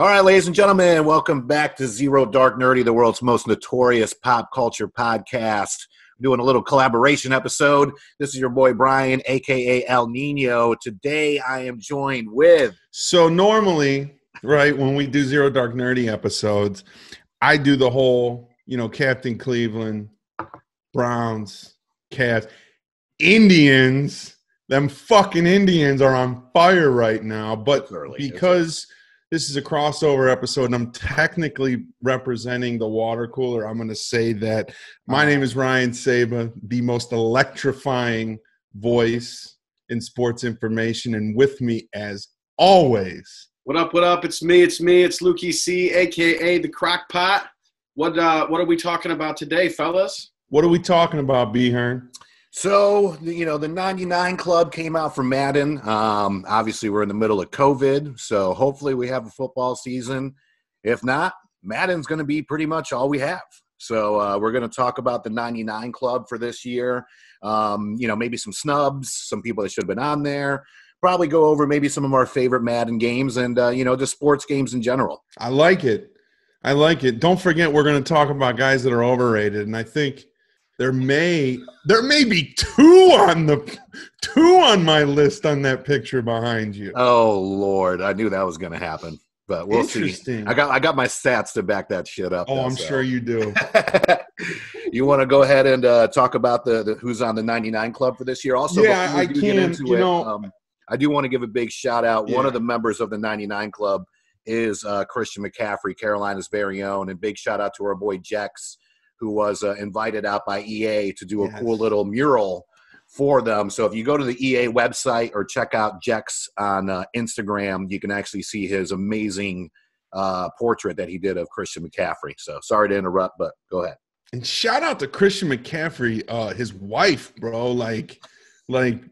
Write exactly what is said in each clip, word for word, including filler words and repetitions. All right, ladies and gentlemen, welcome back to Zero Dark Nerdy, the world's most notorious pop culture podcast. We're doing a little collaboration episode. This is your boy Brian, a k a. El Nino. Today I am joined with... So normally, right, when we do Zero Dark Nerdy episodes, I do the whole, you know, Captain Cleveland, Browns, Cavs, Indians. Them fucking Indians are on fire right now, but because... this is a crossover episode, and I'm technically representing the water cooler. I'm going to say that my name is Ryan Saba, the most electrifying voice in sports information, and with me as always. What up, what up? It's me, it's me, it's Lukey C, a k a the Crockpot. What, uh, what are we talking about today, fellas? What are we talking about, B-Hearn? So, you know, the ninety-nine club came out for Madden. Um, obviously, we're in the middle of COVID, so hopefully we have a football season. If not, Madden's going to be pretty much all we have. So uh, we're going to talk about the ninety-nine club for this year. Um, you know, maybe some snubs, some people that should have been on there. Probably go over maybe some of our favorite Madden games and, uh, you know, just sports games in general. I like it. I like it. Don't forget we're going to talk about guys that are overrated, and I think – There may there may be two on the two on my list on that picture behind you. Oh Lord, I knew that was going to happen, but we'll see. I got I got my stats to back that shit up. Oh, though, I'm so. Sure you do. You want to go ahead and uh, talk about the, the who's on the ninety-nine club for this year? Also, yeah, I can. Into you it, know, um, I do want to give a big shout out. Yeah. One of the members of the ninety-nine club is uh, Christian McCaffrey, Carolina's very own, and big shout out to our boy Jax, who was uh, invited out by E A to do a yes. cool little mural for them. So if you go to the E A website or check out Jax on uh, Instagram, you can actually see his amazing uh, portrait that he did of Christian McCaffrey. So sorry to interrupt, but go ahead. And shout out to Christian McCaffrey, uh, his wife, bro. Like, like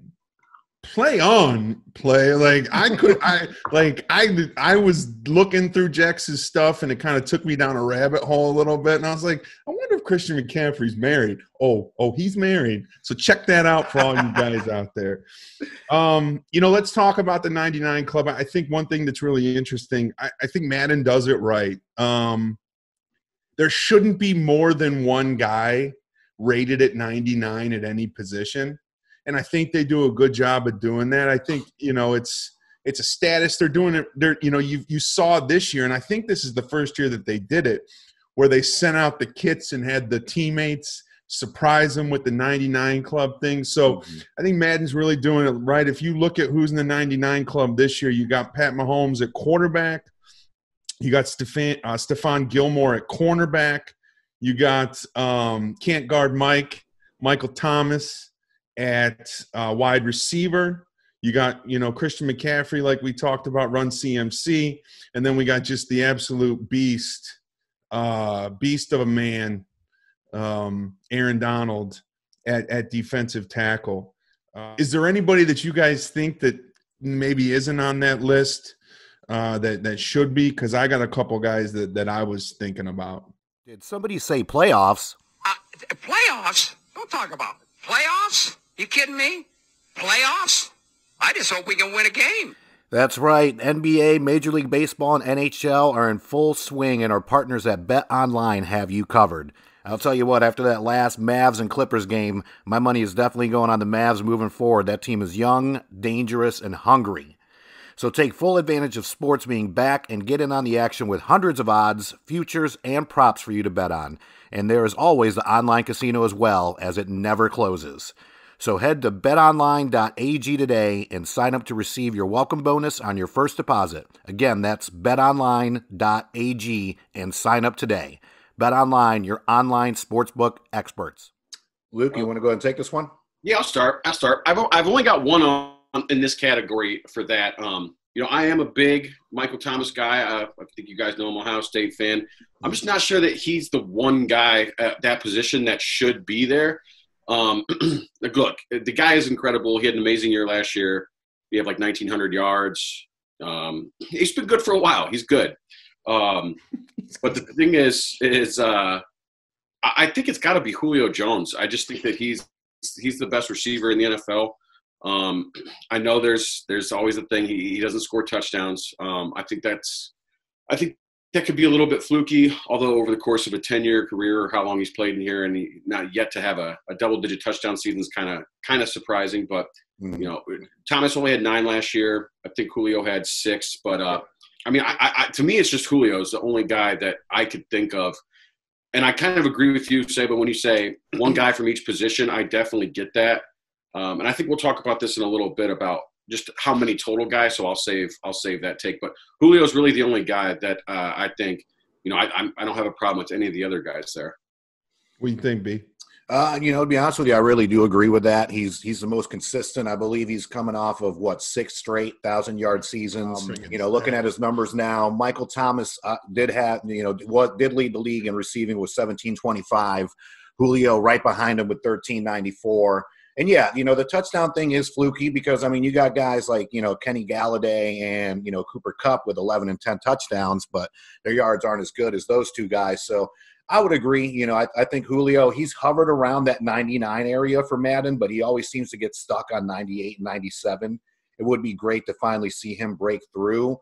play on play. Like I could, I like I, I was looking through Jax's stuff and it kind of took me down a rabbit hole a little bit. And I was like, I wonder if Christian McCaffrey's married. Oh, oh, he's married. So check that out for all you guys out there. Um, you know, let's talk about the ninety-nine club. I think one thing that's really interesting, I, I think Madden does it right. Um, there shouldn't be more than one guy rated at ninety-nine at any position. And I think they do a good job of doing that. I think, you know, it's it's a status. They're doing it. They're, you know, you you saw this year, and I think this is the first year that they did it, where they sent out the kits and had the teammates surprise them with the ninety-nine club thing. So mm-hmm. I think Madden's really doing it right. If you look at who's in the ninety-nine club this year, you got Pat Mahomes at quarterback. You got Stephon, uh, Stephon Gilmore at cornerback. You got um, can't guard Mike, Michael Thomas at uh, wide receiver. You got, you know, Christian McCaffrey, like we talked about, run C M C. And then we got just the absolute beast, uh, beast of a man, um, Aaron Donald at, at defensive tackle. Uh, is there anybody that you guys think that maybe isn't on that list uh, that, that should be? Because I got a couple guys that, that I was thinking about. Did somebody say playoffs? Uh, playoffs? Don't talk about it. Playoffs? You kidding me? Playoffs? I just hope we can win a game. That's right. N B A, Major League Baseball, and N H L are in full swing, and our partners at BetOnline have you covered. I'll tell you what, after that last Mavs and Clippers game, my money is definitely going on the Mavs moving forward. That team is young, dangerous, and hungry. So take full advantage of sports being back and get in on the action with hundreds of odds, futures, and props for you to bet on. And there is always the online casino as well, as it never closes. So head to bet online dot a g today and sign up to receive your welcome bonus on your first deposit. Again, that's bet online dot a g and sign up today. BetOnline, your online sportsbook experts. Luke, you want to go ahead and take this one? Yeah, I'll start. I'll start. I've, I've only got one on. In this category for that, um, you know, I am a big Michael Thomas guy. Uh, I think you guys know I'm an Ohio State fan. I'm just not sure that he's the one guy at that position that should be there. Um, look, the guy is incredible. He had an amazing year last year. He had like nineteen hundred yards. Um, he's been good for a while. He's good. Um, but the thing is, is uh, I think it's got to be Julio Jones. I just think that he's he's the best receiver in the N F L. Um, I know there's, there's always a thing. He, he doesn't score touchdowns. Um, I think that's, I think that could be a little bit fluky, although over the course of a ten-year career or how long he's played in here, and he, not yet to have a, a double-digit touchdown season is kind of kind of surprising. But, mm-hmm. you know, Thomas only had nine last year. I think Julio had six. But, uh, I mean, I, I, to me, it's just Julio is the only guy that I could think of. And I kind of agree with you, Saban, when you say one guy from each position, I definitely get that. Um, and I think we'll talk about this in a little bit about just how many total guys. So I'll save I'll save that take. But Julio is really the only guy that uh, I think, you know, I I don't have a problem with any of the other guys there. What do you think, B? Uh, you know, to be honest with you, I really do agree with that. He's he's the most consistent. I believe he's coming off of, what, six straight one thousand-yard seasons. Um, you know, looking at his numbers now, Michael Thomas uh, did have, you know, what did lead the league in receiving with seventeen twenty-five. Julio right behind him with thirteen ninety-four. And, yeah, you know, the touchdown thing is fluky because, I mean, you got guys like, you know, Kenny Galladay and, you know, Cooper Kupp with eleven and ten touchdowns, but their yards aren't as good as those two guys. So I would agree. You know, I, I think Julio, he's hovered around that ninety-nine area for Madden, but he always seems to get stuck on ninety-eight and ninety-seven. It would be great to finally see him break through.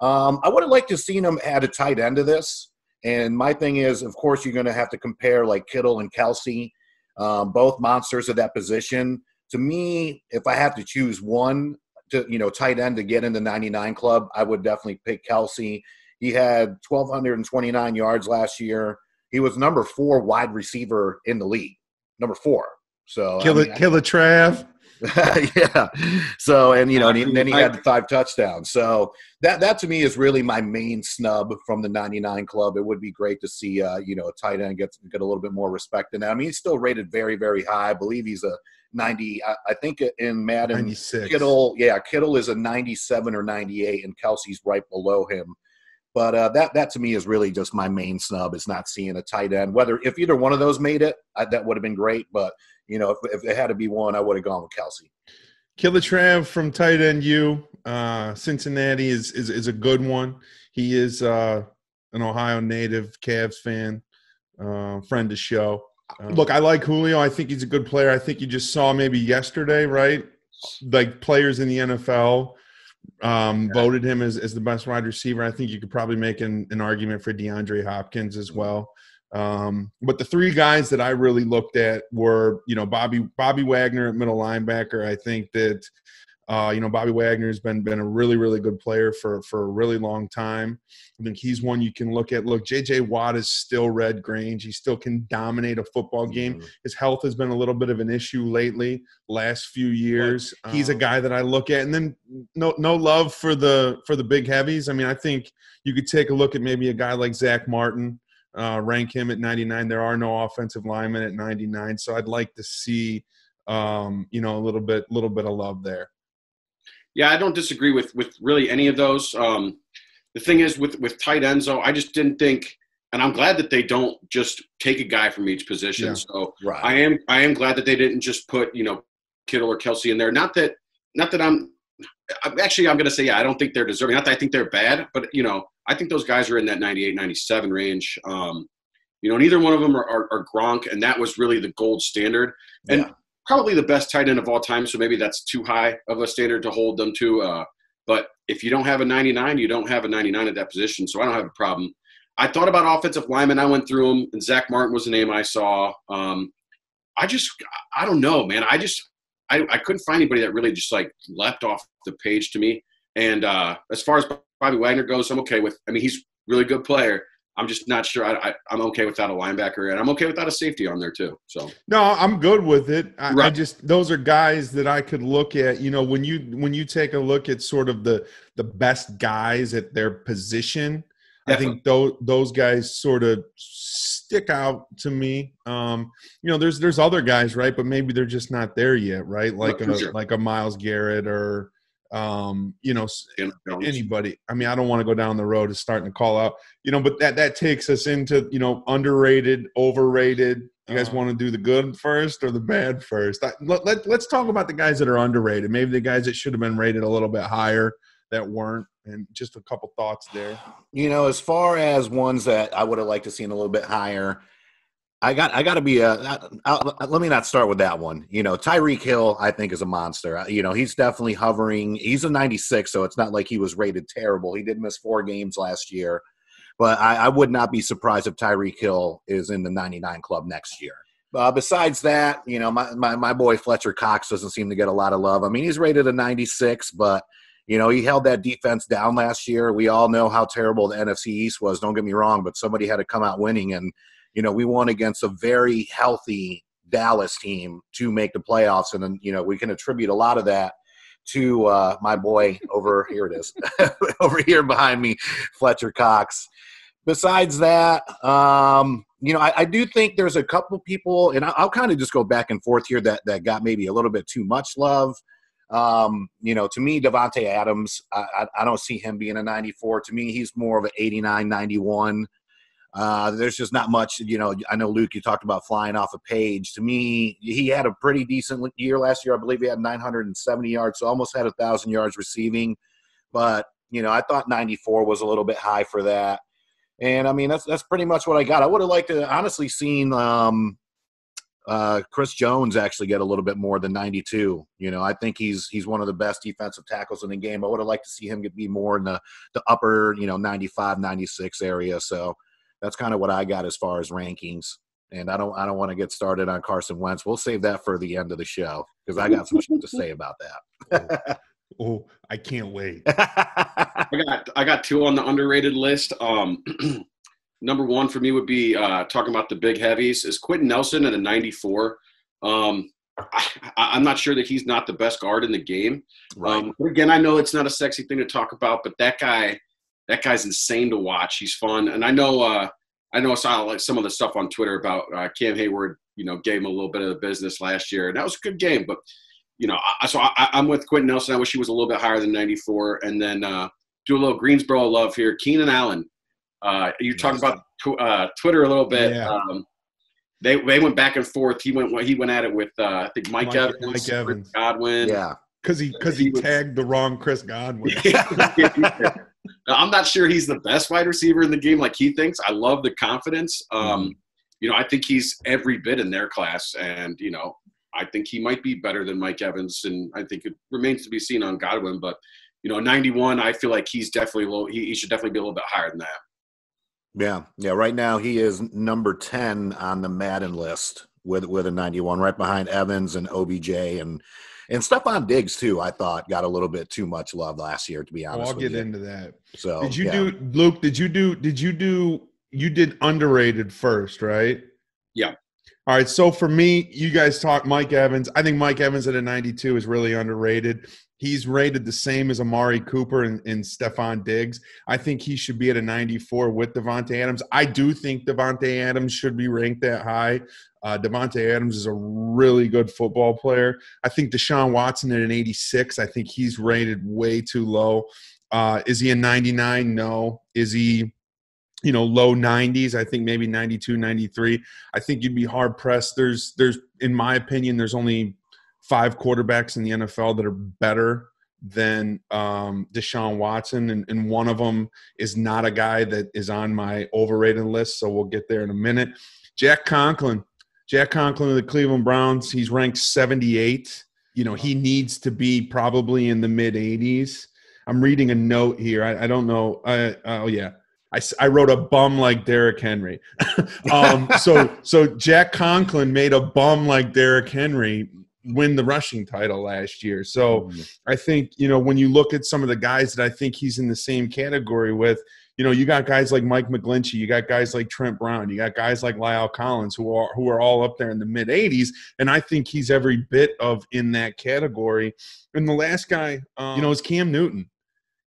Um, I would have liked to have seen him at a tight end of this. And my thing is, of course, you're going to have to compare like Kittle and Kelce. Um, both monsters of that position. To me, if I have to choose one, to you know, tight end to get in the ninety-nine club, I would definitely pick Kelce. He had one thousand two hundred twenty-nine yards last year. He was number four wide receiver in the league, number four. So kill it, I mean, kill it, Trav. Yeah. So and you know, and then he had five touchdowns. So that that to me is really my main snub from the ninety-nine club. It would be great to see uh, you know, a tight end get get a little bit more respect. And I mean, he's still rated very very high. I believe he's a ninety. I, I think in Madden ninety-six. Kittle, yeah, Kittle is a ninety-seven or ninety-eight, and Kelsey's right below him. But uh, that that to me is really just my main snub. Is not seeing a tight end. Whether if either one of those made it, I, that would have been great, but. You know, if, if it had to be one, I would have gone with Kelce. Killer Trav from tight end U. Uh, Cincinnati is, is is a good one. He is uh, an Ohio native, Cavs fan, uh, friend of the show. Uh, Look, I like Julio. I think he's a good player. I think you just saw maybe yesterday, right? Like players in the N F L um, yeah. voted him as, as the best wide receiver. I think you could probably make an, an argument for DeAndre Hopkins as well. Um, but the three guys that I really looked at were, you know, Bobby, Bobby Wagner at middle linebacker. I think that, uh, you know, Bobby Wagner has been, been a really, really good player for, for a really long time. I think he's one you can look at. Look, J J Watt is still red Grange. He still can dominate a football game. Mm-hmm. His health has been a little bit of an issue lately, last few years. But, um, he's a guy that I look at. And then no, no love for the, for the big heavies. I mean, I think you could take a look at maybe a guy like Zach Martin. Uh, rank him at ninety-nine. There are no offensive linemen at ninety-nine, so I'd like to see, um, you know, a little bit, little bit of love there. Yeah, I don't disagree with with really any of those. Um, the thing is with with tight ends, though, I just didn't think, and I'm glad that they don't just take a guy from each position. Yeah, so right. I am I am glad that they didn't just put, you know, Kittle or Kelce in there. Not that not that I'm, I'm actually I'm going to say yeah, I don't think they're deserving. Not that I think they're bad, but you know. I think those guys are in that ninety-eight, ninety-seven range. Um, you know, neither one of them are, are, are Gronk, and that was really the gold standard. And yeah. probably the best tight end of all time, so maybe that's too high of a standard to hold them to. Uh, but if you don't have a ninety-nine, you don't have a ninety-nine at that position, so I don't have a problem. I thought about offensive linemen. I went through them, and Zach Martin was the name I saw. Um, I just – I don't know, man. I just I, – I couldn't find anybody that really just, like, leapt off the page to me. And uh, as far as – Bobby Wagner goes, I'm okay with – I mean, he's a really good player. I'm just not sure I, I, I'm okay without a linebacker, and I'm okay without a safety on there too. So no, I'm good with it. I, right. I just – those are guys that I could look at. You know, when you when you take a look at sort of the, the best guys at their position, definitely. I think those, those guys sort of stick out to me. Um, you know, there's there's other guys, right, but maybe they're just not there yet, right, like, no, a, sure. like a Myles Garrett or – Um, you know, anybody. I mean, I don't want to go down the road of starting to call out, you know, but that, that takes us into, you know, underrated, overrated. You guys uh-huh. want to do the good first or the bad first? I, let, let, let's talk about the guys that are underrated. Maybe the guys that should have been rated a little bit higher that weren't, and just a couple thoughts there. You know, as far as ones that I would have liked to see a little bit higher, I got. I got to be a. I, I, let me not start with that one. You know, Tyreek Hill, I think, is a monster. You know, he's definitely hovering. He's a ninety-six, so it's not like he was rated terrible. He did miss four games last year, But I, I would not be surprised if Tyreek Hill is in the ninety-nine club next year. Uh, besides that, you know, my, my, my boy Fletcher Cox doesn't seem to get a lot of love. I mean, he's rated a ninety-six, but, you know, he held that defense down last year. We all know how terrible the N F C East was. Don't get me wrong, but somebody had to come out winning. And, you know, we won against a very healthy Dallas team to make the playoffs. And, then, you know, we can attribute a lot of that to uh, my boy over here it is, over here behind me, Fletcher Cox. Besides that, um, you know, I, I do think there's a couple people, and I'll, I'll kind of just go back and forth here that, that got maybe a little bit too much love. Um, you know, to me, Davante Adams, I, I, I don't see him being a ninety-four. To me, he's more of an eighty-nine, ninety-one. Uh, there's just not much, you know, I know, Luke, you talked about flying off a page. To me, he had a pretty decent year last year. I believe he had nine hundred seventy yards, so almost had one thousand yards receiving. But, you know, I thought ninety-four was a little bit high for that. And, I mean, that's that's pretty much what I got. I would have liked to honestly seen um, uh, Chris Jones actually get a little bit more than ninety-two. You know, I think he's he's one of the best defensive tackles in the game. I would have liked to see him get be more in the, the upper, you know, ninety-five, ninety-six area. So that's kind of what I got as far as rankings. And I don't I don't want to get started on Carson Wentz. We'll save that for the end of the show because I got some shit to say about that. oh. Oh, I can't wait. I got I got two on the underrated list. Um, number one for me would be uh, talking about the big heavies is Quentin Nelson at a ninety-four. Um, I, I'm not sure that he's not the best guard in the game. Right. Um, but again, I know it's not a sexy thing to talk about, but that guy, that guy's insane to watch. He's fun, and I know uh, I know I saw like some of the stuff on Twitter about uh, Cam Hayward. You know, gave him a little bit of the business last year, and that was a good game, but. You know, I, so I, I'm with Quentin Nelson. I wish he was a little bit higher than ninety-four. And then uh, do a little Greensboro love here. Keenan Allen, uh, you talked about tw- uh, Twitter a little bit. Yeah. Um, they they went back and forth. He went he went at it with uh, I think Mike, Mike Evans, Mike Evans, Chris Godwin. Yeah, because he because he, he was, tagged the wrong Chris Godwin. Yeah. Now, I'm not sure he's the best wide receiver in the game like he thinks. I love the confidence. Um, mm. You know, I think he's every bit in their class, and you know. I think he might be better than Mike Evans, and I think it remains to be seen on Godwin. But, you know, ninety-one, I feel like he's definitely low. He, he should definitely be a little bit higher than that. Yeah, yeah. Right now he is number ten on the Madden list with with a ninety-one, right behind Evans and O B J and and Stephon Diggs too. I thought got a little bit too much love last year, to be honest. Well, I'll with get you. into that. So did you yeah. do Luke? Did you do? Did you do? You did underrated first, right? Yeah. All right, so for me, you guys talk Mike Evans. I think Mike Evans at a ninety-two is really underrated. He's rated the same as Amari Cooper and, and Stephon Diggs. I think he should be at a ninety-four with Davante Adams. I do think Davante Adams should be ranked that high. Uh, Davante Adams is a really good football player. I think Deshaun Watson at an eighty-six. I think he's rated way too low. Uh, is he a ninety-nine? No. Is he – you know, low nineties, I think maybe ninety-two, ninety-three. I think you'd be hard-pressed. There's, there's, in my opinion, there's only five quarterbacks in the N F L that are better than um, Deshaun Watson, and, and one of them is not a guy that is on my overrated list, so we'll get there in a minute. Jack Conklin. Jack Conklin of the Cleveland Browns, he's ranked seventy-eight. You know, he needs to be probably in the mid-eighties. I'm reading a note here. I, I don't know. I, oh, yeah. I, I wrote a bum like Derrick Henry. um, so so Jack Conklin made a bum like Derrick Henry win the rushing title last year. So mm-hmm. I think, you know, when you look at some of the guys that I think he's in the same category with, you know, you got guys like Mike McGlinchey, you got guys like Trent Brown, you got guys like Lyle Collins who are who are all up there in the mid-eighties, and I think he's every bit of in that category. And the last guy, um, you know, is Cam Newton.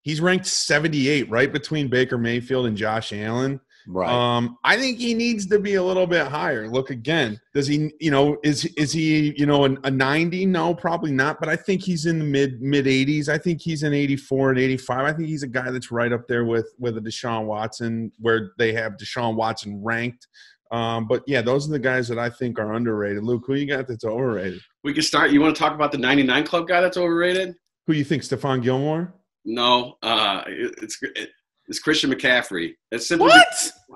He's ranked seventy-eight, right between Baker Mayfield and Josh Allen. Right. Um, I think he needs to be a little bit higher. Look, again, does he, you know, is is he, you know, an, a ninety? No, probably not. But I think he's in the mid mid eighties. I think he's an eighty-four and eighty-five. I think he's a guy that's right up there with with a Deshaun Watson, where they have Deshaun Watson ranked. Um, but yeah, those are the guys that I think are underrated. Luke, who you got that's overrated? We can start. You want to talk about the ninety-nine club guy that's overrated? Who you think, Stephon Gilmore? No, uh, it's it's Christian McCaffrey. It's simply, what?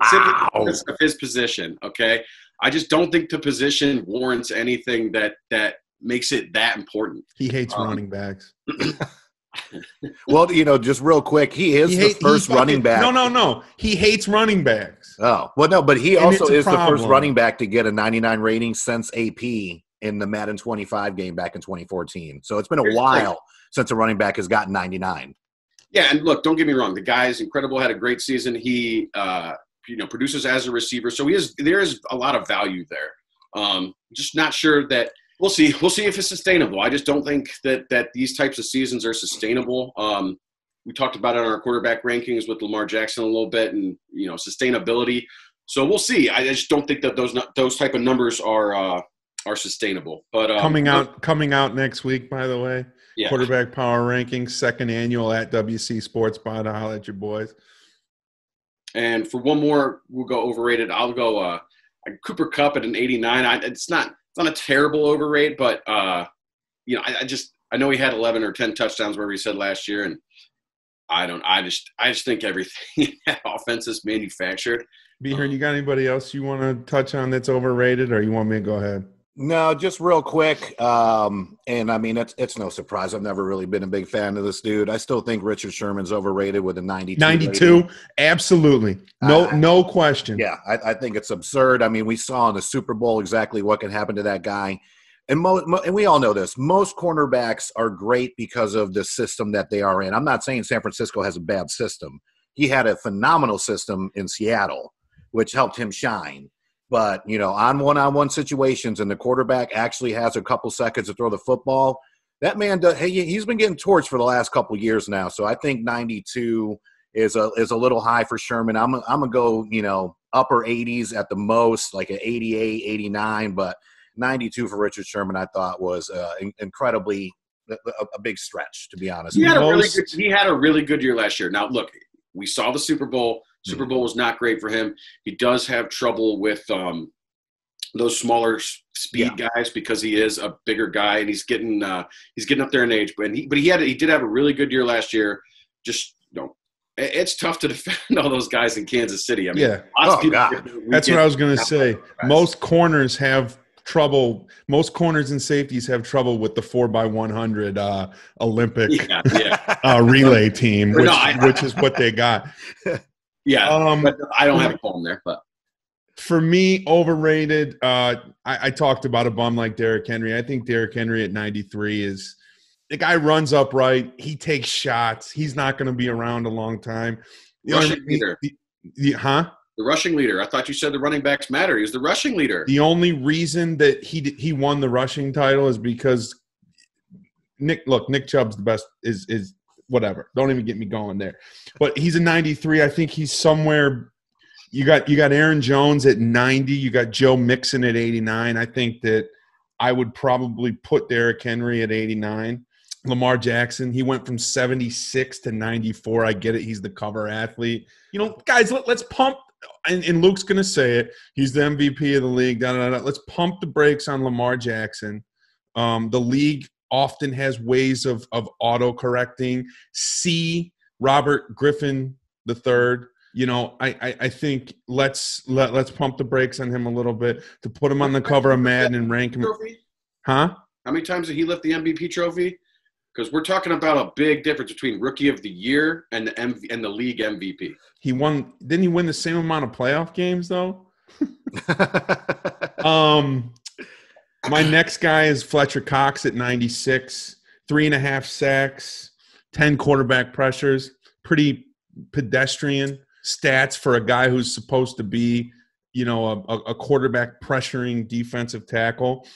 Simply wow. Because of his position, okay? I just don't think the position warrants anything that, that makes it that important. He hates um, running backs. Well, you know, just real quick, he is he the hate, first running fucking, back. No, no, no. He hates running backs. Oh, well, no, but he and also is problem. the first running back to get a ninety-nine rating since A P in the Madden twenty-five game back in twenty fourteen. So it's been a Here's while since a running back has gotten ninety-nine. Yeah, and look, don't get me wrong. The guy is incredible, had a great season. He, uh, you know, produces as a receiver. So he is, there is a lot of value there. Um, just not sure that – We'll see. We'll see if it's sustainable. I just don't think that that these types of seasons are sustainable. Um, we talked about it on our quarterback rankings with Lamar Jackson a little bit, and you know sustainability. So we'll see. I just don't think that those those type of numbers are uh, are sustainable. But um, coming out coming out next week, by the way, yeah. Quarterback power rankings, second annual at W C Sports. Bye, to holler at your boys. And for one more, we'll go overrated. I'll go uh, Cooper Kupp at an eighty-nine. I, it's not. It's not a terrible overrate, but, uh, you know, I, I just – I know he had eleven or ten touchdowns, where we said last year, and I don't – I just I just think everything that offense is manufactured. Beher, um, you got anybody else you want to touch on that's overrated, or you want me to go ahead? No, just real quick, um, and, I mean, it's, it's no surprise. I've never really been a big fan of this dude. I still think Richard Sherman's overrated with a ninety-two. ninety-two? Rating. Absolutely. No uh, no question. Yeah, I, I think it's absurd. I mean, we saw in the Super Bowl exactly what can happen to that guy. And, mo- mo- and we all know this. Most cornerbacks are great because of the system that they are in. I'm not saying San Francisco has a bad system. He had a phenomenal system in Seattle, which helped him shine. But, you know, on one-on-one situations and the quarterback actually has a couple seconds to throw the football, that man, does, hey, he's been getting torched for the last couple years now. So I think ninety-two is a is a little high for Sherman. I'm, I'm going to go, you know, upper eighties at the most, like an eighty-eight, eighty-nine. But ninety-two for Richard Sherman I thought was uh, incredibly a, a big stretch, to be honest. He had, a really good, he had a really good year last year. Now, look, we saw the Super Bowl. Super Bowl was not great for him. He does have trouble with um, those smaller speed yeah. guys because he is a bigger guy and he's getting uh, he's getting up there in age. But he but he had he did have a really good year last year. Just you know, it's tough to defend all those guys in Kansas City. I mean, yeah, lots oh, of people God. That's what I was going to say. Most corners have trouble. Most corners and safeties have trouble with the four by one hundred uh, Olympic yeah, yeah. Uh, relay team, which, no, I, which is what they got. Yeah, um, but I don't have a phone there. But for me, overrated. Uh, I, I talked about a bum like Derrick Henry. I think Derrick Henry at ninety-three is the guy runs upright. He takes shots. He's not going to be around a long time. The rushing only, leader, the, the, the, huh? The rushing leader. I thought you said the running backs matter. He was the rushing leader. The only reason that he he won the rushing title is because Nick. Look, Nick Chubb's the best. Is is. Whatever. Don't even get me going there. But he's a ninety-three. I think he's somewhere you got you got Aaron Jones at ninety. You got Joe Mixon at eighty-nine. I think that I would probably put Derrick Henry at eighty-nine. Lamar Jackson, he went from seventy-six to ninety-four. I get it. He's the cover athlete. You know, guys, let, let's pump and, and Luke's gonna say it. He's the M V P of the league. Da, da, da, da. Let's pump the brakes on Lamar Jackson. Um, the league often has ways of of auto-correcting. See Robert Griffin the third. You know, I, I, I think let's let, let's pump the brakes on him a little bit to put him on the cover of Madden and rank him. Trophy? Huh? How many times did he lift the M V P trophy? Because we're talking about a big difference between rookie of the year and the M V, and the league M V P. He won. Didn't he win the same amount of playoff games though? um. My next guy is Fletcher Cox at ninety-six, three and a half sacks, ten quarterback pressures, pretty pedestrian stats for a guy who's supposed to be, you know, a, a quarterback pressuring defensive tackle.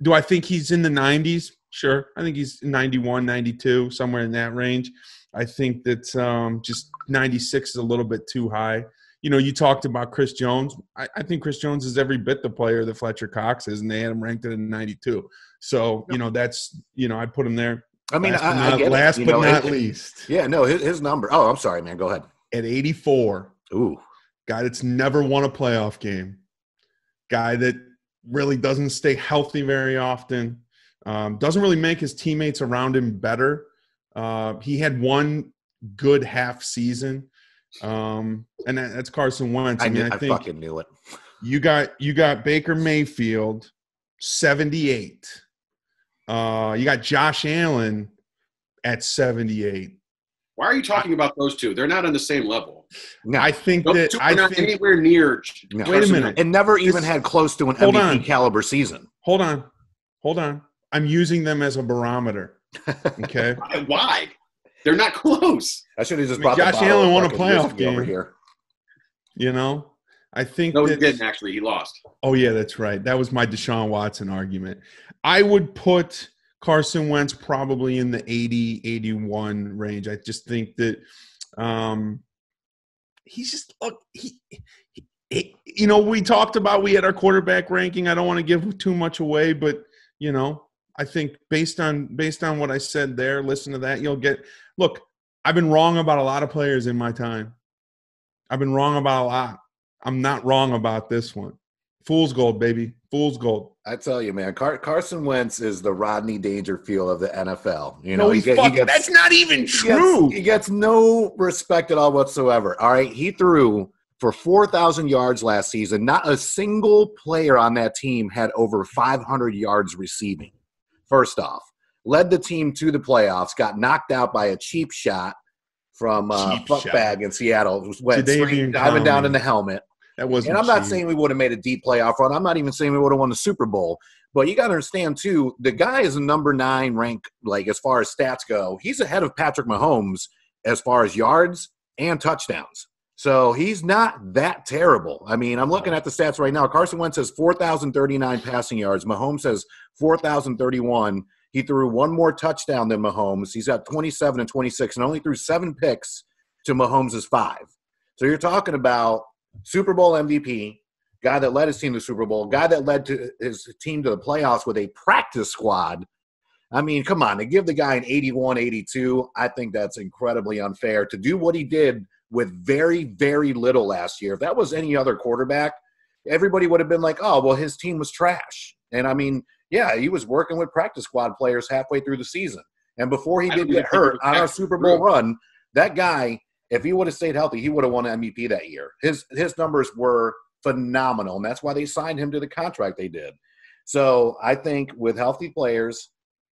Do I think he's in the nineties? Sure. I think he's ninety-one, ninety-two, somewhere in that range. I think that um, just ninety-six is a little bit too high. You know, you talked about Chris Jones. I, I think Chris Jones is every bit the player that Fletcher Cox is, and they had him ranked at a ninety-two. So, you know, that's – you know, I put him there. I mean, last I, but not, I last but know, not it, least. Yeah, no, his, his number – oh, I'm sorry, man. Go ahead. At eighty-four. Ooh. Guy that's never won a playoff game. Guy that really doesn't stay healthy very often. Um, doesn't really make his teammates around him better. Uh, he had one good half season. Um, and that, that's Carson Wentz. I, I mean, knew, I, think I fucking knew it. You got you got Baker Mayfield, seventy-eight. Uh, you got Josh Allen at seventy-eight. Why are you talking about those two? They're not on the same level. No, I think those that two I are not think, anywhere near. No. Wait a minute. It never even it's, had close to an M V P on. caliber season. Hold on. Hold on. I'm using them as a barometer. Okay. Why? They're not close. I should have just I mean, brought Josh the Allen won a playoff game over here. You know, I think no, that, he didn't actually. He lost. Oh yeah, that's right. That was my Deshaun Watson argument. I would put Carson Wentz probably in the eighty, eighty-one range. I just think that um, he's just look. He, he, he, you know, we talked about we had our quarterback ranking. I don't want to give too much away, but you know, I think based on based on what I said there, listen to that. You'll get. Look, I've been wrong about a lot of players in my time. I've been wrong about a lot. I'm not wrong about this one. Fool's gold, baby. Fool's gold. I tell you, man, Car- Carson Wentz is the Rodney Dangerfield of the N F L. You know, no, he get, he gets, that's not even true. He gets, he gets no respect at all whatsoever. All right, he threw for four thousand yards last season. Not a single player on that team had over five hundred yards receiving. First off, led the team to the playoffs, got knocked out by a cheap shot from uh, Fuckbag in Seattle, went diving down in the helmet. That wasn't and I'm not cheap. saying we would have made a deep playoff run. I'm not even saying we would have won the Super Bowl. But you got to understand, too, the guy is a number nine rank, like, as far as stats go. He's ahead of Patrick Mahomes as far as yards and touchdowns. So he's not that terrible. I mean, I'm looking at the stats right now. Carson Wentz has four thousand thirty-nine passing yards. Mahomes has four thousand thirty-one. He threw one more touchdown than Mahomes. He's got twenty-seven and twenty-six and only threw seven picks to Mahomes' five. So you're talking about Super Bowl M V P, guy that led his team to the Super Bowl, guy that led to his team to the playoffs with a practice squad. I mean, come on. To give the guy an eighty-one, eighty-two, I think that's incredibly unfair. To do what he did with very, very little last year, if that was any other quarterback, everybody would have been like, oh, well, his team was trash. And, I mean – yeah, he was working with practice squad players halfway through the season. And before he did get hurt on our Super Bowl run, that guy, if he would have stayed healthy, he would have won an M V P that year. His his numbers were phenomenal, and that's why they signed him to the contract they did. So I think with healthy players,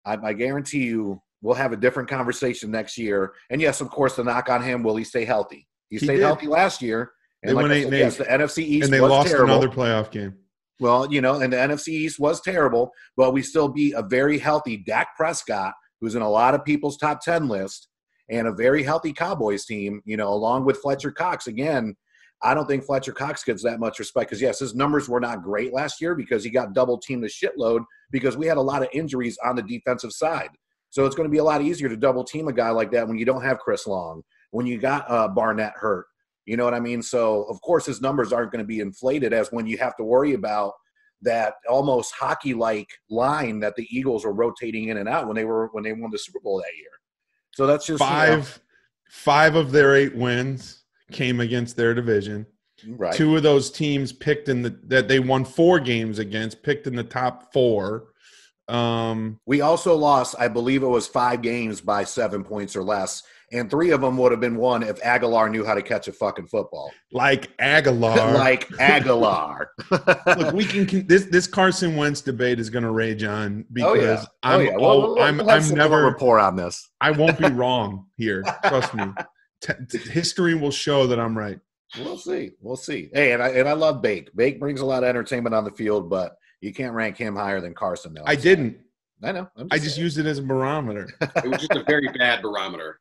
I, I guarantee you we'll have a different conversation next year. And, yes, of course, the knock on him, will he stay healthy? He stayed healthy last year. And like I said, yes, the N F C East was terrible. And they lost another playoff game. Well, you know, and the N F C East was terrible, but we still beat a very healthy Dak Prescott, who's in a lot of people's top ten list, and a very healthy Cowboys team, you know, along with Fletcher Cox. Again, I don't think Fletcher Cox gets that much respect because, yes, his numbers were not great last year because he got double-teamed a shitload because we had a lot of injuries on the defensive side. So it's going to be a lot easier to double-team a guy like that when you don't have Chris Long, when you got uh, Barnett hurt. You know what I mean? So, of course, his numbers aren't going to be inflated as when you have to worry about that almost hockey-like line that the Eagles were rotating in and out when they were when they won the Super Bowl that year. So that's just five. You know, five of their eight wins came against their division. Right. Two of those teams picked in the that they won four games against picked in the top four. Um, we also lost, I believe, it was five games by seven points or less. And three of them would have been won if Aguilar knew how to catch a fucking football. Like Aguilar. like Aguilar. Look, we can, can this this Carson Wentz debate is going to rage on because oh, yeah. I'm oh, yeah. well, oh, well, I'm well, I'm never report on this. I won't be wrong here. Trust me. T- t- history will show that I'm right. We'll see. We'll see. Hey, and I and I love Bake. Bake brings a lot of entertainment on the field, but you can't rank him higher than Carson though. I so. didn't. I know. Just I just saying. used it as a barometer. It was just a very bad barometer.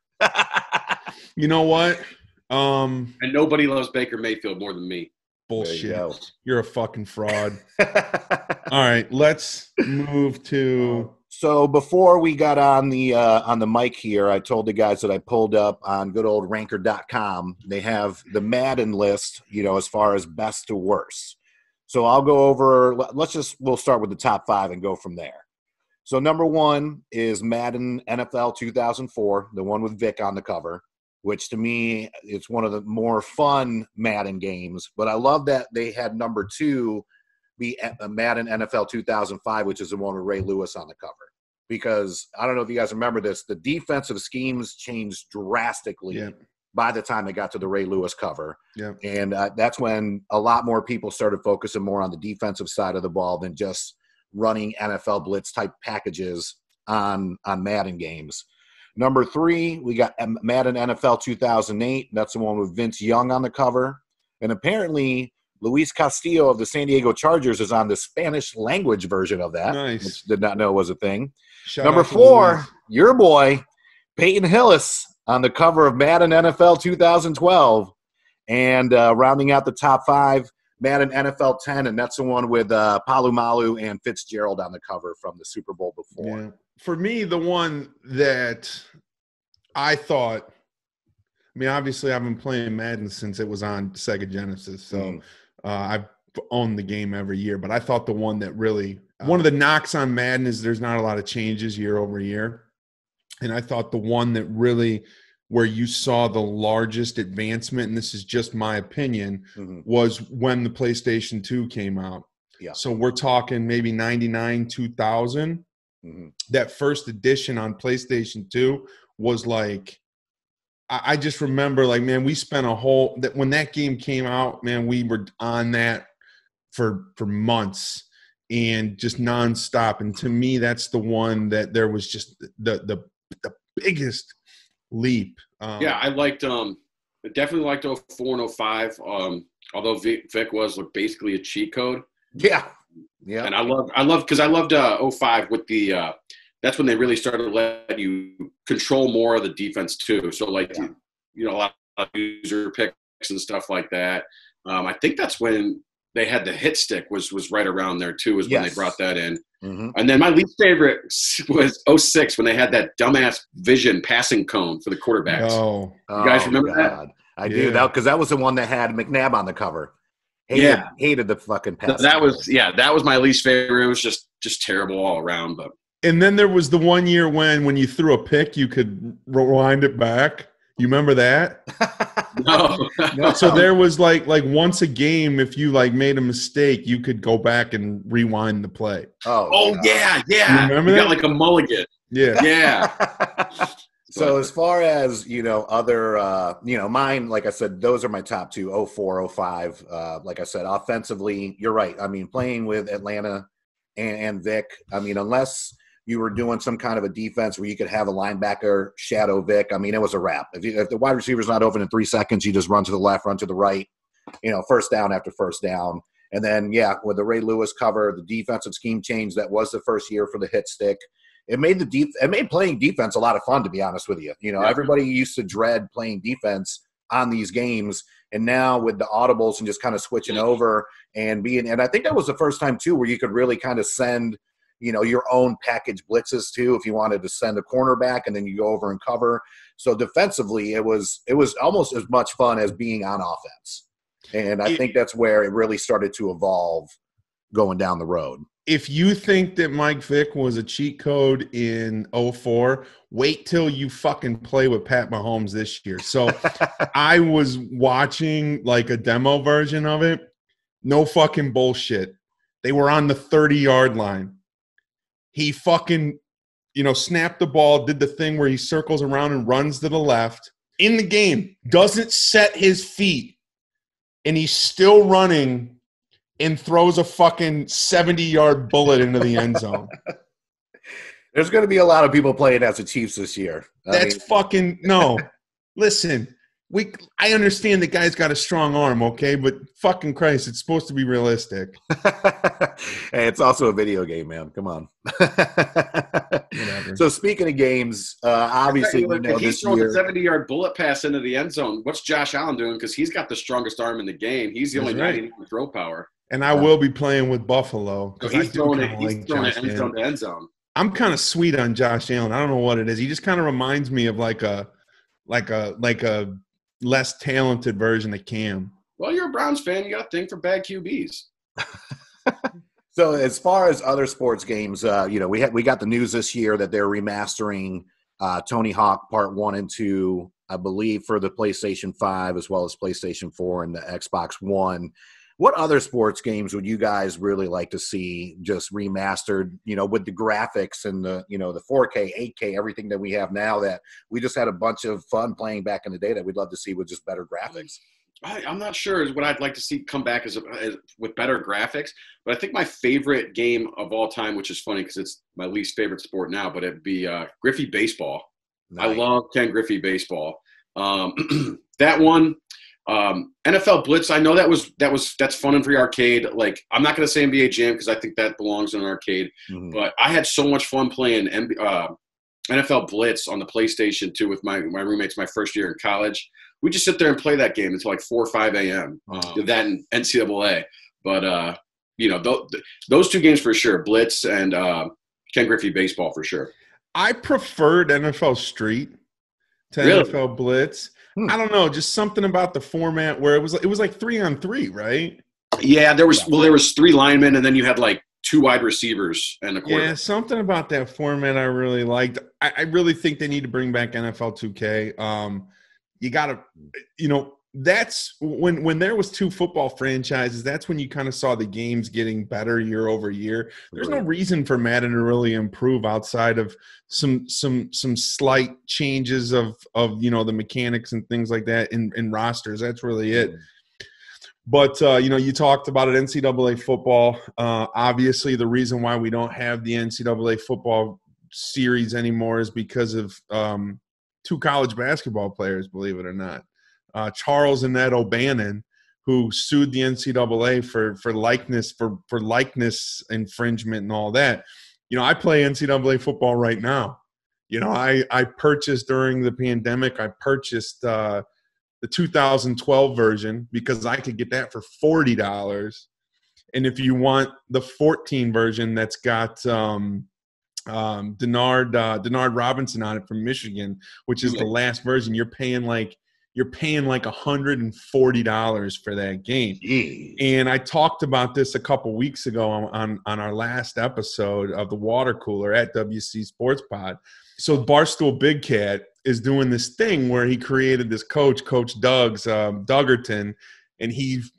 You know what? Um, and nobody loves Baker Mayfield more than me. Bullshit. You go. You're a fucking fraud. All right, let's move to. So before we got on the uh, on the mic here, I told the guys that I pulled up on good old ranker dot com. They have the Madden list, you know, as far as best to worst. So I'll go over. Let's just we'll start with the top five and go from there. So number one is Madden N F L two thousand four, the one with Vic on the cover, which to me, it's one of the more fun Madden games. But I love that they had number two be Madden N F L two thousand five, which is the one with Ray Lewis on the cover. Because I don't know if you guys remember this, the defensive schemes changed drastically yeah. by the time it got to the Ray Lewis cover. Yeah. And uh, that's when a lot more people started focusing more on the defensive side of the ball than just running N F L blitz type packages on on Madden games. Number three, we got Madden N F L two thousand eight. That's the one with Vince Young on the cover. And apparently, Luis Castillo of the San Diego Chargers is on the Spanish language version of that. Nice. Which did not know was a thing. Shout Number four, your boy, Peyton Hillis on the cover of Madden N F L two thousand twelve. And uh, rounding out the top five, Madden N F L ten, and that's the one with uh, Palomalu and Fitzgerald on the cover from the Super Bowl before. Yeah. For me, the one that I thought – I mean, obviously I've been playing Madden since it was on Sega Genesis, so mm. uh, I've owned the game every year. But I thought the one that really – one of the knocks on Madden is there's not a lot of changes year over year. And I thought the one that really – where you saw the largest advancement, and this is just my opinion, mm-hmm. was when the PlayStation two came out. Yeah. So we're talking maybe ninety-nine, two thousand. Mm-hmm. That first edition on PlayStation two was like, I, I just remember like, man, we spent a whole, that when that game came out, man, we were on that for for months and just nonstop. And to me, that's the one that there was just the the, the biggest leap. Um, yeah, I liked um definitely liked oh four and oh five, um although Vic, Vic was like basically a cheat code. Yeah. Yeah. And I love I love cuz I loved uh oh five with the uh that's when they really started to let you control more of the defense too. So like yeah. you know, a lot of user picks and stuff like that. Um I think that's when they had the hit stick was was right around there too, is yes. when they brought that in. Mm-hmm. And then my least favorite was oh six when they had that dumbass vision passing cone for the quarterbacks. No. You guys oh, remember God. that? I yeah. do. That because that was the one that had McNabb on the cover. Hated, yeah, hated the fucking pass. That, that was yeah. That was my least favorite. It was just just terrible all around. But and then there was the one year when when you threw a pick, you could rewind it back. You remember that? No. no. So there was like like once a game, if you like made a mistake, you could go back and rewind the play. Oh, oh yeah, yeah. You remember you that? Got like a mulligan. Yeah. Yeah. So as far as, you know, other uh, you know, mine, like I said, those are my top two, oh four, oh five. Uh, like I said, offensively, you're right. I mean, playing with Atlanta and, and Vic, I mean, unless you were doing some kind of a defense where you could have a linebacker shadow Vic. I mean, it was a wrap. If, you, if the wide receiver's not open in three seconds, you just run to the left, run to the right, you know, first down after first down. And then, yeah, with the Ray Lewis cover, the defensive scheme change, that was the first year for the hit stick. It made the def- it made playing defense a lot of fun, to be honest with you. You know, yeah. everybody used to dread playing defense on these games. And now with the audibles and just kind of switching over and being – and I think that was the first time, too, where you could really kind of send – you know, your own package blitzes too, if you wanted to send a cornerback and then you go over and cover. So defensively, it was it was almost as much fun as being on offense. And I it, think that's where it really started to evolve going down the road. If you think that Mike Vick was a cheat code in oh four, wait till you fucking play with Pat Mahomes this year. So I was watching like a demo version of it. No fucking bullshit. They were on the thirty-yard line. He fucking, you know, snapped the ball, did the thing where he circles around and runs to the left. In the game, doesn't set his feet, and he's still running and throws a fucking seventy-yard bullet into the end zone. There's going to be a lot of people playing as the Chiefs this year. I That's mean- fucking – no. Listen, we. I understand the guy's got a strong arm, okay? But fucking Christ, it's supposed to be realistic. Hey, it's also a video game, man. Come on. So speaking of games, uh, obviously, you know, he's throwing a seventy-yard bullet pass into the end zone. What's Josh Allen doing? Because he's got the strongest arm in the game. He's the That's only right. guy with throw power. And I uh, will be playing with Buffalo. So he's throwing it. He's like throwing it end zone to end zone. I'm kind of sweet on Josh Allen. I don't know what it is. He just kind of reminds me of like a, like a, like a less talented version of Cam. Well, you're a Browns fan. You got a thing for bad Q Bs. So as far as other sports games, uh, you know, we had we got the news this year that they're remastering uh, Tony Hawk Part One and Two, I believe, for the PlayStation Five as well as PlayStation Four and the Xbox One. What other sports games would you guys really like to see just remastered? You know, with the graphics and the you know the four K, eight K, everything that we have now that we just had a bunch of fun playing back in the day that we'd love to see with just better graphics. I, I'm not sure is what I'd like to see come back as, a, as with better graphics, but I think my favorite game of all time, which is funny because it's my least favorite sport now, but it'd be uh, Griffey Baseball. Nice. I love Ken Griffey baseball. Um, that one, um, N F L Blitz. I know that was that was that's fun and free arcade. Like, I'm not gonna say N B A Jam because I think that belongs in an arcade. Mm-hmm. But I had so much fun playing N B A, uh, N F L Blitz on the PlayStation two with my my roommates my first year in college. We just sit there and play that game until like four or five a m. Wow. Did that in N C double A, but uh, you know th those two games for sure, Blitz and uh, Ken Griffey baseball for sure. I preferred N F L Street to really? N F L Blitz. Hmm. I don't know, just something about the format where it was it was like three on three, right? Yeah, there was well, there was three linemen, and then you had like two wide receivers and a quarterback. Yeah, something about that format I really liked. I, I really think they need to bring back N F L two K. Um, You got to, you know, that's when, when there was two football franchises, that's when you kind of saw the games getting better year over year. There's no reason for Madden to really improve outside of some, some, some slight changes of, of, you know, the mechanics and things like that in, in rosters. That's really it. But, uh, you know, you talked about it, N C double A football. Uh, obviously the reason why we don't have the N C double A football series anymore is because of, um, two college basketball players, believe it or not, uh, Charles and Ned O'Bannon, who sued the N C double A for for likeness for for likeness infringement and all that. You know, I play N C double A football right now. You know, I I purchased during the pandemic. I purchased uh, the two thousand twelve version because I could get that for forty dollars, and if you want the fourteen version, that's got um, um Denard uh Denard Robinson on it from Michigan, which is the last version, you're paying like you're paying like one hundred forty dollars for that game. Jeez. And I talked about this a couple weeks ago on, on on our last episode of the Water Cooler at W C Sports Pod. So Barstool Big Cat is doing this thing where he created this coach coach Doug's um Duggerton, and he's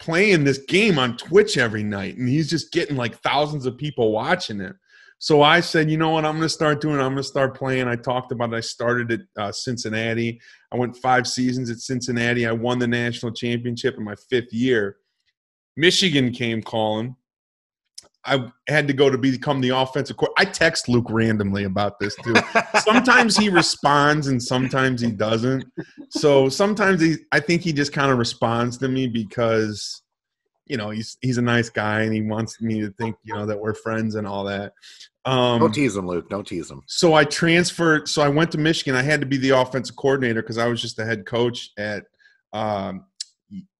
playing this game on Twitch every night, and he's just getting like thousands of people watching it. So I said, you know what I'm going to start doing? I'm going to start playing. I talked about it. I started at uh, Cincinnati. I went five seasons at Cincinnati. I won the national championship in my fifth year. Michigan came calling. I had to go to become the offensive coordinator. I text Luke randomly about this, too. Sometimes he responds and sometimes he doesn't. So sometimes he, I think he just kind of responds to me because – you know, he's he's a nice guy, and he wants me to think, you know, that we're friends and all that. Um, don't tease him, Luke. Don't tease him. So I transferred. So I went to Michigan. I had to be the offensive coordinator because I was just the head coach at um,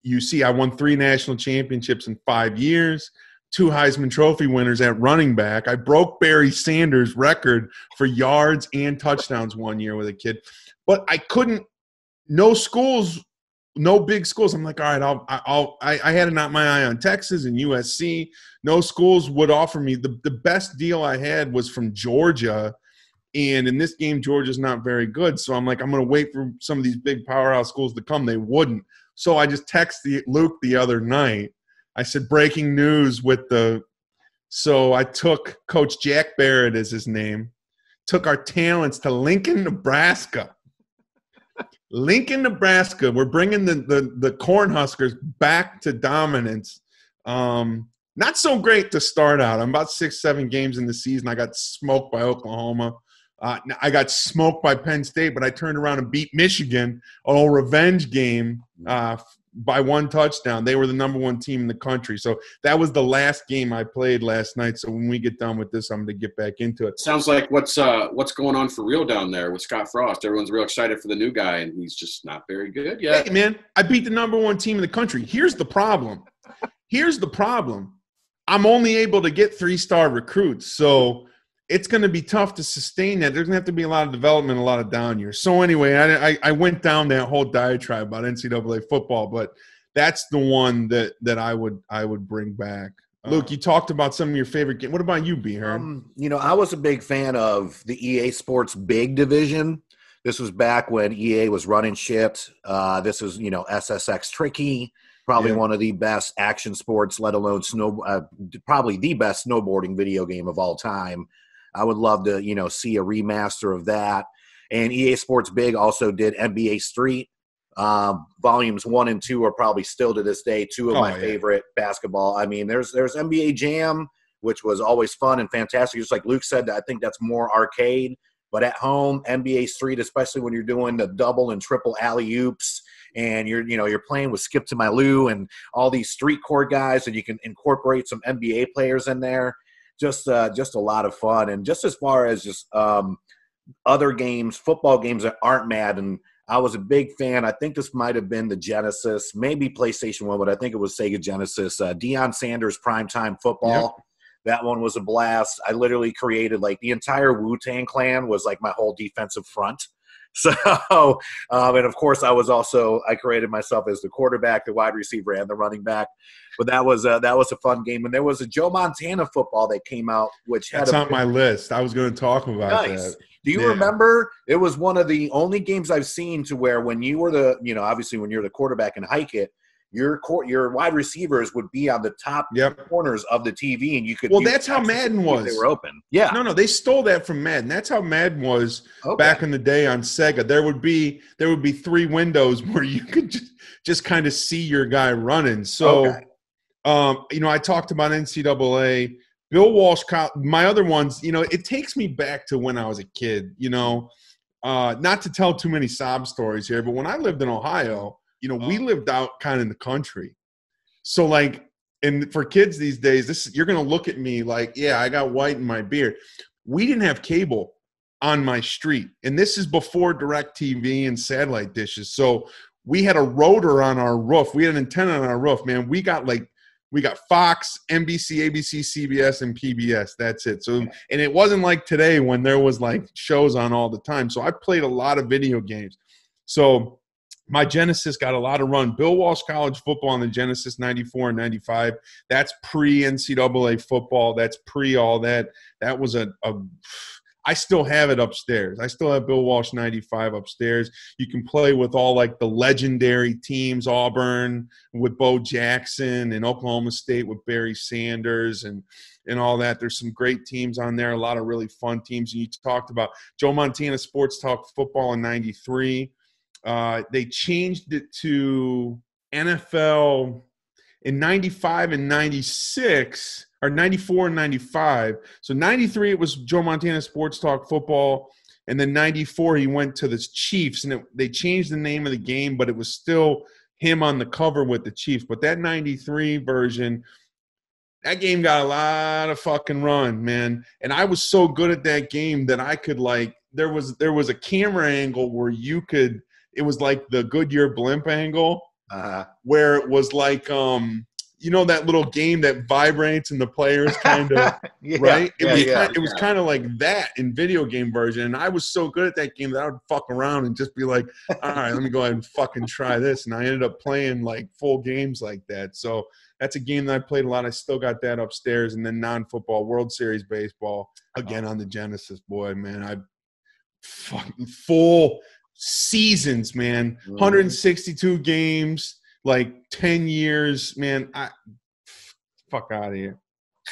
U C. I won three national championships in five years, two Heisman Trophy winners at running back. I broke Barry Sanders' record for yards and touchdowns one year with a kid. But I couldn't – no schools – no big schools. I'm like, all right, I'll, I'll, I, I had not my eye on Texas and U S C. No schools would offer me. The, the best deal I had was from Georgia. And in this game, Georgia's not very good. So I'm like, I'm going to wait for some of these big powerhouse schools to come. They wouldn't. So I just texted Luke the other night. I said, breaking news with the – so I took Coach Jack Barrett is his name, took our talents to Lincoln, Nebraska. Lincoln, Nebraska, we're bringing the, the, the Cornhuskers back to dominance. Um, not so great to start out. I'm about six, seven games in the season. I got smoked by Oklahoma. Uh, I got smoked by Penn State, but I turned around and beat Michigan, an old revenge game uh, by one touchdown. They were the number one team in the country. So that was the last game I played last night. So when we get done with this, I'm going to get back into it. Sounds like what's uh, what's going on for real down there with Scott Frost. Everyone's real excited for the new guy, and he's just not very good yet. Hey, man, I beat the number one team in the country. Here's the problem. Here's the problem. I'm only able to get three-star recruits, so – it's going to be tough to sustain that. There's going to have to be a lot of development, a lot of down years. So anyway, I, I, I went down that whole diatribe about N C double A football, but that's the one that, that I would I would bring back. Uh, Luke, you talked about some of your favorite games. What about you, B-Hern? Um, you know, I was a big fan of the E A Sports Big Division. This was back when E A was running shit. Uh, this was, you know, S S X Tricky, probably yeah. one of the best action sports, let alone snow, uh, probably the best snowboarding video game of all time. I would love to, you know, see a remaster of that. And E A Sports Big also did N B A Street. Um, volumes one and two are probably still to this day two of oh, my yeah. favorite basketball. I mean, there's there's N B A Jam, which was always fun and fantastic. Just like Luke said, I think that's more arcade. But at home, N B A Street, especially when you're doing the double and triple alley-oops and you're, you know, you're playing with Skip to My Lou and all these street court guys, and you can incorporate some N B A players in there. Just uh, just a lot of fun. And just as far as just um, other games, football games that aren't Madden, I was a big fan. I think this might have been the Genesis, maybe PlayStation one, but I think it was Sega Genesis. Uh, Deion Sanders Primetime Football. Yep. That one was a blast. I literally created, like, the entire Wu-Tang Clan was, like, my whole defensive front. So, um, and, of course, I was also – I created myself as the quarterback, the wide receiver, and the running back. But that was a, that was a fun game. And there was a Joe Montana football that came out, which had – That's a, on my list. I was going to talk about nice. That. Do you yeah. remember it was one of the only games I've seen to where when you were the – you know, obviously when you're the quarterback and hike it, Your court, your wide receivers would be on the top yep. corners of the T V, and you could. Well, that's how Madden was. They were open. Yeah. No, no, they stole that from Madden. That's how Madden was okay. back in the day on Sega. There would be there would be three windows where you could just, just kind of see your guy running. So, okay. um, you know, I talked about N C double A, Bill Walsh, my other ones. You know, it takes me back to when I was a kid. You know, uh, not to tell too many sob stories here, but when I lived in Ohio. You know, we lived out kind of in the country. So, like, and for kids these days, this you're going to look at me like, yeah, I got white in my beard. We didn't have cable on my street. And this is before DirecTV and satellite dishes. So we had a rotor on our roof. We had an antenna on our roof, man. We got, like, we got Fox, N B C, A B C, C B S, and P B S. That's it. So, and it wasn't like today when there was, like, shows on all the time. So I played a lot of video games. So – my Genesis got a lot of run. Bill Walsh College football on the Genesis, ninety-four and ninety-five. That's pre-N C double A football. That's pre-all that. That was a, a – I still have it upstairs. I still have Bill Walsh ninety-five upstairs. You can play with all, like, the legendary teams, Auburn with Bo Jackson and Oklahoma State with Barry Sanders and and all that. There's some great teams on there, a lot of really fun teams. And you talked about Joe Montana Sports Talk football in ninety-three. Uh, they changed it to N F L in ninety-five and ninety-six, or ninety-four and ninety-five. So ninety-three, it was Joe Montana Sports Talk football. And then ninety-four, he went to the Chiefs. And it, they changed the name of the game, but it was still him on the cover with the Chiefs. But that ninety-three version, that game got a lot of fucking run, man. And I was so good at that game that I could, like, there was there was a camera angle where you could – it was like the Goodyear blimp angle uh-huh. where it was like, um, you know, that little game that vibrates and the players kind of, yeah, right? It yeah, was, yeah, kind, it was yeah. kind of like that in video game version. And I was so good at that game that I would fuck around and just be like, all right, let me go ahead and fucking try this. And I ended up playing like full games like that. So that's a game that I played a lot. I still got that upstairs. And then non-football World Series baseball, again on the Genesis, boy, man, I fucking full – seasons, man, one hundred sixty-two games, like ten years, man. I fuck out of here.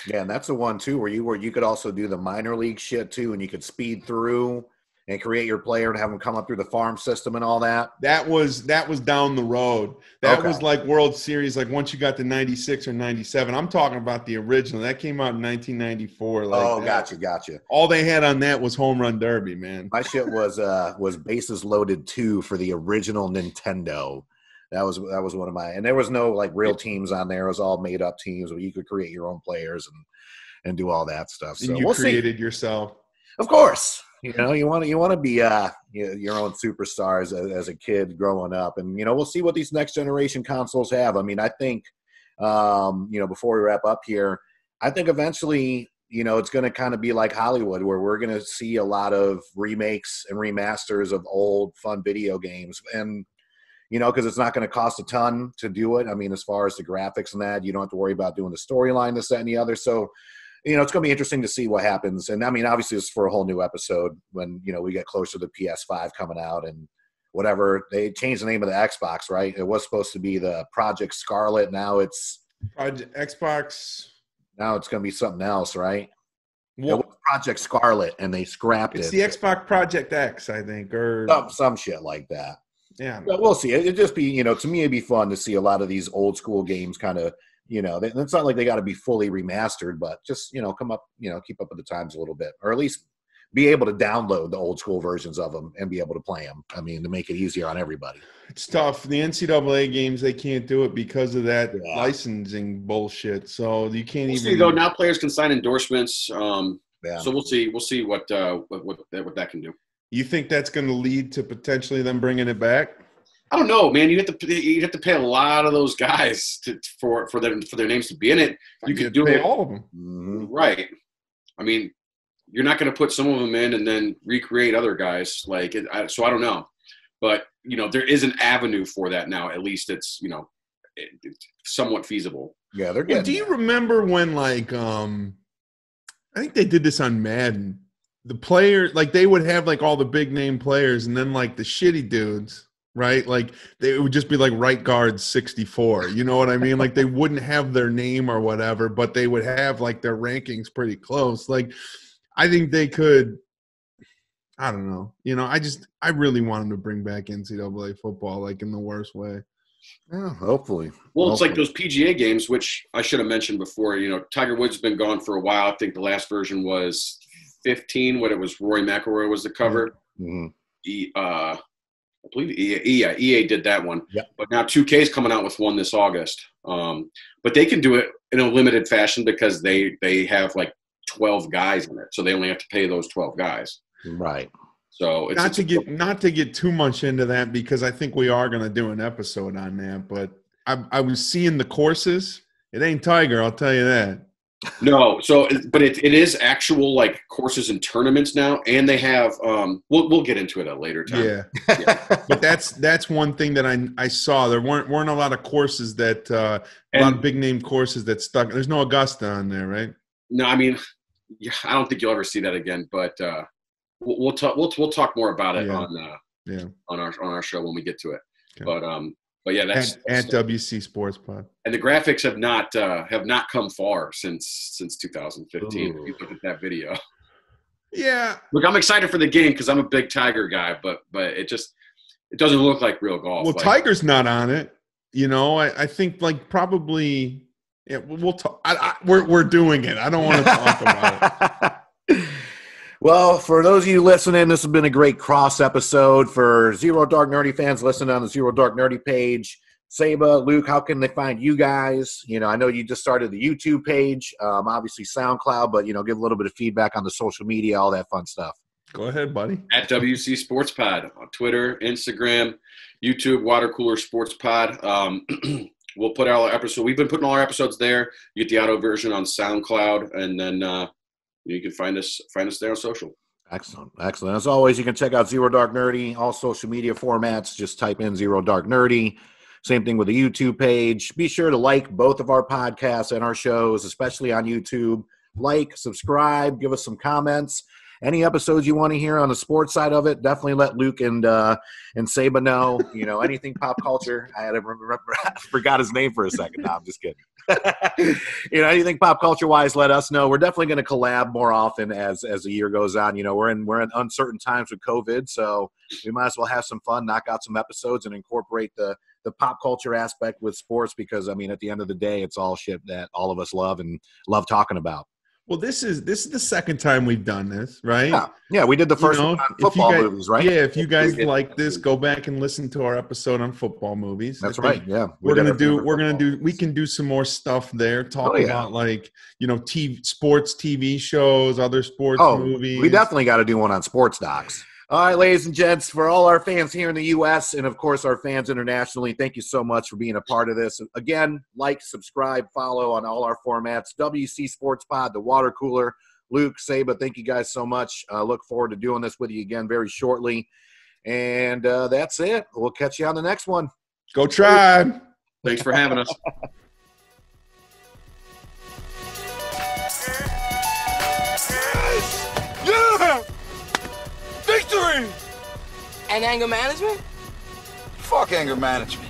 Yeah, and that's the one too where you where you could also do the minor league shit too, and you could speed through and create your player and have them come up through the farm system and all that. That was that was down the road. That okay. was like World Series, like once you got to ninety-six or ninety-seven. I'm talking about the original. That came out in nineteen ninety-four. Like oh, that. gotcha, gotcha. All they had on that was Home Run Derby, man. My shit was uh, was Bases Loaded two for the original Nintendo. That was that was one of my – and there was no like real teams on there. It was all made-up teams where you could create your own players and, and do all that stuff. So and you we'll created see. yourself. Of course. You know, you want to you want to be uh, your own superstars as, as a kid growing up. And, you know, we'll see what these next generation consoles have. I mean, I think, um, you know, before we wrap up here, I think eventually, you know, it's going to kind of be like Hollywood where we're going to see a lot of remakes and remasters of old fun video games. And, you know, because it's not going to cost a ton to do it. I mean, as far as the graphics and that, you don't have to worry about doing the storyline, this, that, and the other. So, you know, it's going to be interesting to see what happens. And, I mean, obviously, it's for a whole new episode when, you know, we get closer to P S five coming out and whatever. They changed the name of the Xbox, right? It was supposed to be the Project Scarlet. Now it's Project Xbox. Now it's going to be something else, right? Well, it was Project Scarlet, and they scrapped it. It's the Xbox Project X, I think, or some, some shit like that. Yeah. But we'll see. It'd just be, you know, to me, it'd be fun to see a lot of these old school games kind of, you know, it's not like they got to be fully remastered, but just, you know, come up, you know, keep up with the times a little bit, or at least be able to download the old school versions of them and be able to play them. I mean, to make it easier on everybody. It's tough. The N C double A games, they can't do it because of that yeah. licensing bullshit. So you can't we'll even. See, though, now players can sign endorsements. Um, yeah. So we'll see. We'll see what uh, what what that, what that can do. You think that's going to lead to potentially them bringing it back? I don't know, man. You have to you have to pay a lot of those guys to, for for them for their names to be in it. You, you could do pay it, all of them, right? I mean, you're not going to put some of them in and then recreate other guys. Like, it, I, so I don't know, but you know, there is an avenue for that now. At least it's you know, it, it's somewhat feasible. Yeah, they're good. Do you remember when like um, I think they did this on Madden. The players, like they would have like all the big name players, and then like the shitty dudes. Right, like they would just be like right guard sixty-four. You know what I mean? Like they wouldn't have their name or whatever, but they would have like their rankings pretty close. Like I think they could. I don't know. You know, I just I really want them to bring back N C double A football, like in the worst way. Yeah, hopefully. Well, hopefully. It's like those P G A games, which I should have mentioned before. You know, Tiger Woods has been gone for a while. I think the last version was fifteen. What it was, Rory McIlroy was the cover. Mm-hmm. He, uh, I believe E A, E A, E A did that one. Yep. But now two K is coming out with one this August. Um, but they can do it in a limited fashion because they, they have like twelve guys in it, so they only have to pay those twelve guys. Right. So it's, not it's, to get not to get too much into that because I think we are going to do an episode on that. But I, I was seeing the courses. It ain't Tiger, I'll tell you that. No, so but it it is actual like courses and tournaments now, and they have um we'll we'll get into it at a later time. Yeah, yeah. But that's that's one thing that I I saw. There weren't weren't a lot of courses that uh, a lot of big name courses that stuck. There's no Augusta on there, right? No, I mean, yeah, I don't think you'll ever see that again. But uh, we'll, we'll talk we'll we'll talk more about it yeah. on uh, yeah on our on our show when we get to it. Okay. But um. But yeah, that's at, that's at W C Sports Pod. And the graphics have not uh, have not come far since since two thousand fifteen. Ooh. If you look at that video. Yeah. Look, I'm excited for the game because I'm a big Tiger guy, but but it just it doesn't look like real golf. Well, like, Tiger's not on it. You know, I, I think like probably yeah, we'll talk. I, I, we're we're doing it. I don't want to talk about it. Well, for those of you listening, this has been a great cross episode. For Zero Dark Nerdy fans listening on the Zero Dark Nerdy page, Saba, Luke, how can they find you guys? You know, I know you just started the YouTube page, um, obviously SoundCloud, but, you know, give a little bit of feedback on the social media, all that fun stuff. Go ahead, buddy. At W C Sports Pod on Twitter, Instagram, YouTube, Water Cooler Sports Pod. Um, we'll put out our episode. We've been putting all our episodes there. You get the audio version on SoundCloud, and then uh, – you can find us find us there on social. Excellent. Excellent. As always, you can check out Zero Dark Nerdy, all social media formats. Just type in Zero Dark Nerdy. Same thing with the YouTube page. Be sure to like both of our podcasts and our shows, especially on YouTube. Like, subscribe, give us some comments. Any episodes you want to hear on the sports side of it, definitely let Luke and uh, and Saba know. You know, anything pop culture. I had to remember, I forgot his name for a second. No, I'm just kidding. You know, anything pop culture wise, let us know. We're definitely going to collab more often as as the year goes on. You know, we're in we're in uncertain times with COVID, so we might as well have some fun, knock out some episodes, and incorporate the the pop culture aspect with sports. Because I mean, at the end of the day, it's all shit that all of us love and love talking about. Well, this is this is the second time we've done this, right? Yeah, yeah we did the first you know, one on football guys, movies, right? Yeah, if you guys like this, go back and listen to our episode on football movies. That's right. Yeah, we we're gonna do we're gonna do we can do some more stuff there. Talk oh, yeah. about like you know, T V, sports T V shows, other sports oh, movies. We definitely got to do one on sports docs. All right, ladies and gents, for all our fans here in the U S and, of course, our fans internationally, thank you so much for being a part of this. Again, like, subscribe, follow on all our formats, W C Sports Pod, The Water Cooler, Luke, Saba, thank you guys so much. Uh, look forward to doing this with you again very shortly. And uh, that's it. We'll catch you on the next one. Go Tribe. Thanks for having us. And anger management? Fuck anger management.